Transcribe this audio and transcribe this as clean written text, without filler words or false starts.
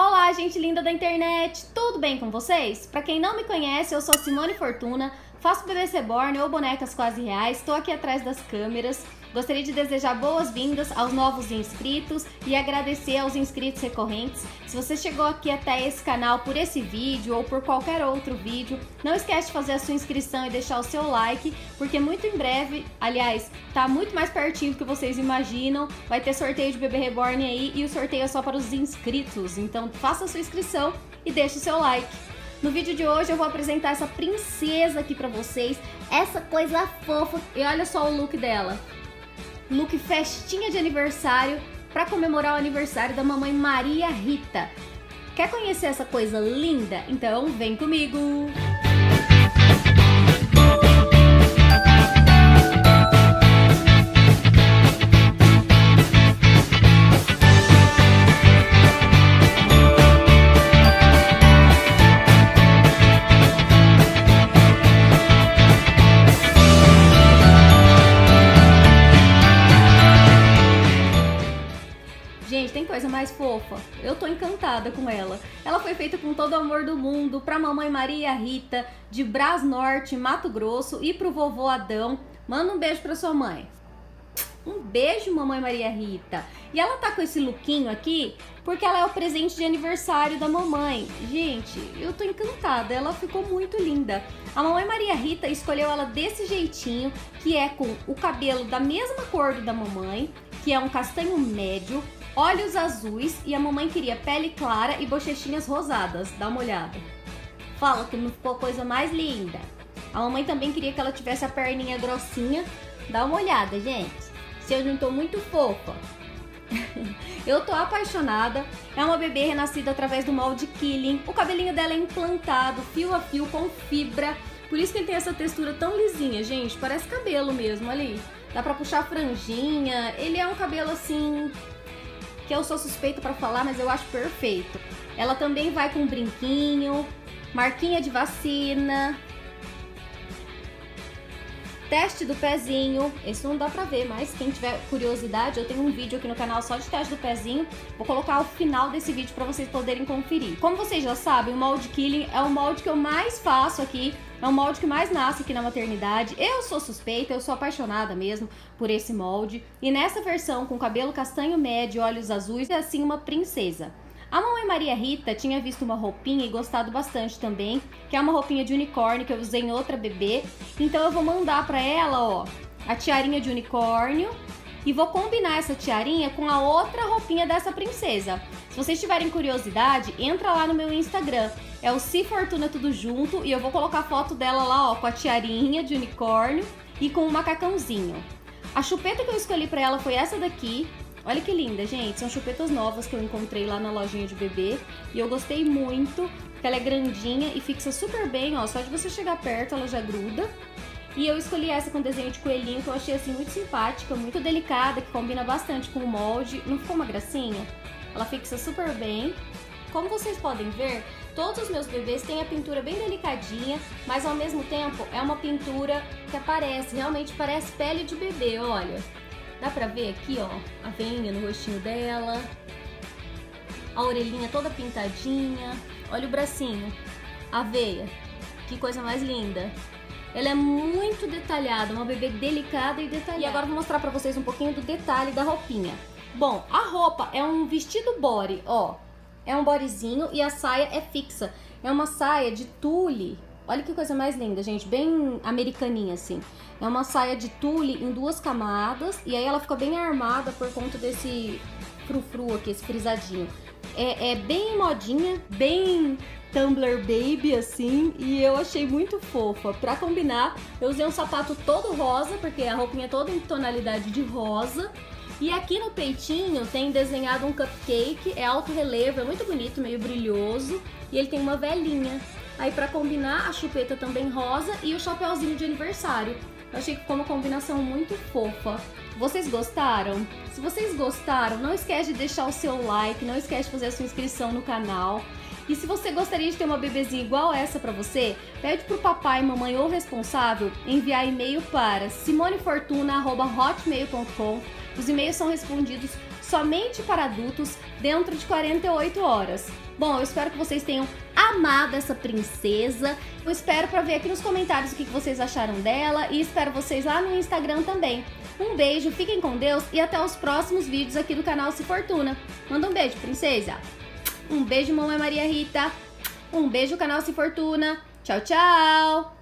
Olá, gente linda da internet! Tudo bem com vocês? Pra quem não me conhece, eu sou a Simone Fortuna, faço bebês reborn ou bonecas quase reais, estou aqui atrás das câmeras. Gostaria de desejar boas-vindas aos novos inscritos e agradecer aos inscritos recorrentes. Se você chegou aqui até esse canal por esse vídeo ou por qualquer outro vídeo, não esquece de fazer a sua inscrição e deixar o seu like, porque muito em breve, aliás, tá muito mais pertinho do que vocês imaginam, vai ter sorteio de bebê reborn aí e o sorteio é só para os inscritos, então faça a sua inscrição e deixe o seu like. No vídeo de hoje eu vou apresentar essa princesa aqui pra vocês, essa coisa fofa, e olha só o look dela. Look festinha de aniversário, para comemorar o aniversário da mamãe Maria Rita. Quer conhecer essa coisa linda? Então vem comigo! Coisa mais fofa, eu tô encantada com ela. Ela foi feita com todo o amor do mundo pra mamãe Maria Rita de Brás Norte, Mato Grosso, e pro vovô Adão. Manda um beijo pra sua mãe. Um beijo, mamãe Maria Rita. E ela tá com esse lookinho aqui porque ela é o presente de aniversário da mamãe. Gente, eu tô encantada, ela ficou muito linda. A mamãe Maria Rita escolheu ela desse jeitinho, que é com o cabelo da mesma cor da mamãe, que é um castanho médio, olhos azuis, e a mamãe queria pele clara e bochechinhas rosadas. Dá uma olhada. Fala que não ficou a coisa mais linda. A mamãe também queria que ela tivesse a perninha grossinha. Dá uma olhada, gente. Se eu não tô muito fofa. Eu tô apaixonada. É uma bebê renascida através do molde Killing. O cabelinho dela é implantado, fio a fio, com fibra. Por isso que ele tem essa textura tão lisinha, gente. Parece cabelo mesmo ali. Dá pra puxar a franjinha. Ele é um cabelo assim... que eu sou suspeita pra falar, mas eu acho perfeito. Ela também vai com brinquinho, marquinha de vacina, teste do pezinho. Esse não dá pra ver, mas quem tiver curiosidade, eu tenho um vídeo aqui no canal só de teste do pezinho. Vou colocar o final desse vídeo pra vocês poderem conferir. Como vocês já sabem, o molde Killing é o molde que eu mais faço aqui, é o molde que mais nasce aqui na maternidade. Eu sou suspeita, eu sou apaixonada mesmo por esse molde. E nessa versão, com cabelo castanho médio, olhos azuis, é assim uma princesa. A mamãe Maria Rita tinha visto uma roupinha e gostado bastante também, que é uma roupinha de unicórnio que eu usei em outra bebê. Então eu vou mandar pra ela, ó, a tiarinha de unicórnio. E vou combinar essa tiarinha com a outra roupinha dessa princesa. Se vocês tiverem curiosidade, entra lá no meu Instagram. É o Si Fortuna tudo junto, e eu vou colocar a foto dela lá, ó, com a tiarinha de unicórnio e com o macacãozinho. A chupeta que eu escolhi pra ela foi essa daqui. Olha que linda, gente. São chupetas novas que eu encontrei lá na lojinha de bebê. E eu gostei muito, porque ela é grandinha e fixa super bem, ó. Só de você chegar perto, ela já gruda. E eu escolhi essa com desenho de coelhinho, que eu achei assim muito simpática, muito delicada, que combina bastante com o molde. Não ficou uma gracinha? Ela fixa super bem. Como vocês podem ver, todos os meus bebês têm a pintura bem delicadinha, mas ao mesmo tempo é uma pintura que aparece, realmente parece pele de bebê, olha. Dá pra ver aqui, ó, a veinha no rostinho dela, a orelhinha toda pintadinha, olha o bracinho, a veia, que coisa mais linda. Ela é muito detalhada, uma bebê delicada e detalhada. E agora vou mostrar pra vocês um pouquinho do detalhe da roupinha. Bom, a roupa é um vestido body, ó. É um bodyzinho e a saia é fixa. É uma saia de tule. Olha que coisa mais linda, gente. Bem americaninha, assim. É uma saia de tule em duas camadas. E aí ela fica bem armada por conta desse frufru aqui, esse frisadinho. É bem modinha, bem... Tumblr Baby, assim, e eu achei muito fofa. Pra combinar, eu usei um sapato todo rosa, porque a roupinha é toda em tonalidade de rosa. E aqui no peitinho tem desenhado um cupcake, é alto relevo, é muito bonito, meio brilhoso. E ele tem uma velinha. Aí pra combinar, a chupeta também rosa e o chapéuzinho de aniversário. Eu achei que ficou uma combinação muito fofa. Vocês gostaram? Se vocês gostaram, não esquece de deixar o seu like, não esquece de fazer a sua inscrição no canal. E se você gostaria de ter uma bebezinha igual essa pra você, pede pro papai, mamãe ou responsável enviar e-mail para simonefortuna@hotmail.com. Os e-mails são respondidos somente para adultos, dentro de 48 horas. Bom, eu espero que vocês tenham amado essa princesa. Eu espero para ver aqui nos comentários o que vocês acharam dela e espero vocês lá no Instagram também. Um beijo, fiquem com Deus e até os próximos vídeos aqui do canal Simone Fortuna. Manda um beijo, princesa. Um beijo, mamãe Maria Rita. Um beijo, canal Simone Fortuna. Tchau, tchau.